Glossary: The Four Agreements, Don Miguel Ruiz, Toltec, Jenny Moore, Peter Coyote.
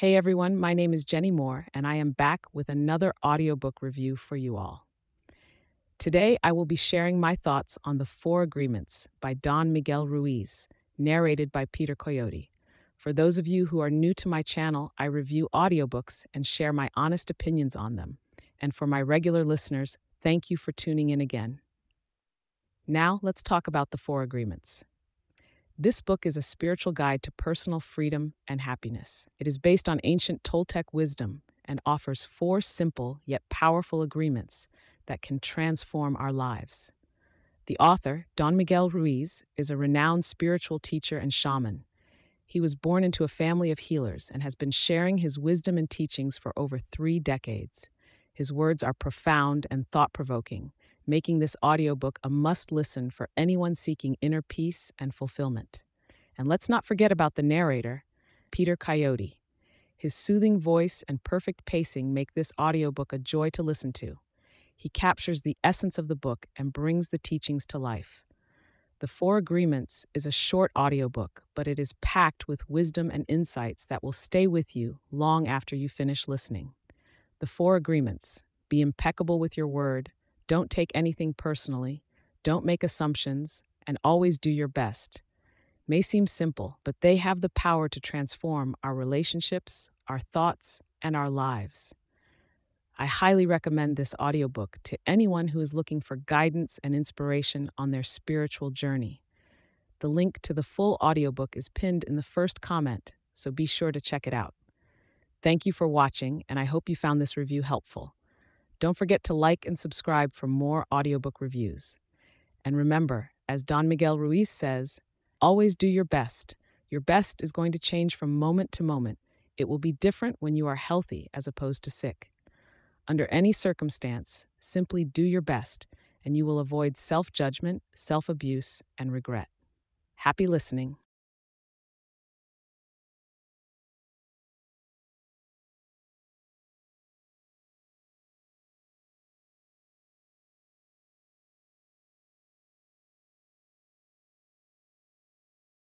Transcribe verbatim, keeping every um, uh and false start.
Hey everyone, my name is Jenny Moore, and I am back with another audiobook review for you all. Today, I will be sharing my thoughts on The Four Agreements by Don Miguel Ruiz, narrated by Peter Coyote. For those of you who are new to my channel, I review audiobooks and share my honest opinions on them. And for my regular listeners, thank you for tuning in again. Now, let's talk about The Four Agreements. This book is a spiritual guide to personal freedom and happiness. It is based on ancient Toltec wisdom and offers four simple yet powerful agreements that can transform our lives. The author, Don Miguel Ruiz, is a renowned spiritual teacher and shaman. He was born into a family of healers and has been sharing his wisdom and teachings for over three decades. His words are profound and thought-provoking, making this audiobook a must-listen for anyone seeking inner peace and fulfillment. And let's not forget about the narrator, Peter Coyote. His soothing voice and perfect pacing make this audiobook a joy to listen to. He captures the essence of the book and brings the teachings to life. The Four Agreements is a short audiobook, but it is packed with wisdom and insights that will stay with you long after you finish listening. The Four Agreements: be impeccable with your word, don't take anything personally, don't make assumptions, and always do your best. May seem simple, but they have the power to transform our relationships, our thoughts, and our lives. I highly recommend this audiobook to anyone who is looking for guidance and inspiration on their spiritual journey. The link to the full audiobook is pinned in the first comment, so be sure to check it out. Thank you for watching, and I hope you found this review helpful. Don't forget to like and subscribe for more audiobook reviews. And remember, as Don Miguel Ruiz says, always do your best. Your best is going to change from moment to moment. It will be different when you are healthy as opposed to sick. Under any circumstance, simply do your best, and you will avoid self-judgment, self-abuse, and regret. Happy listening.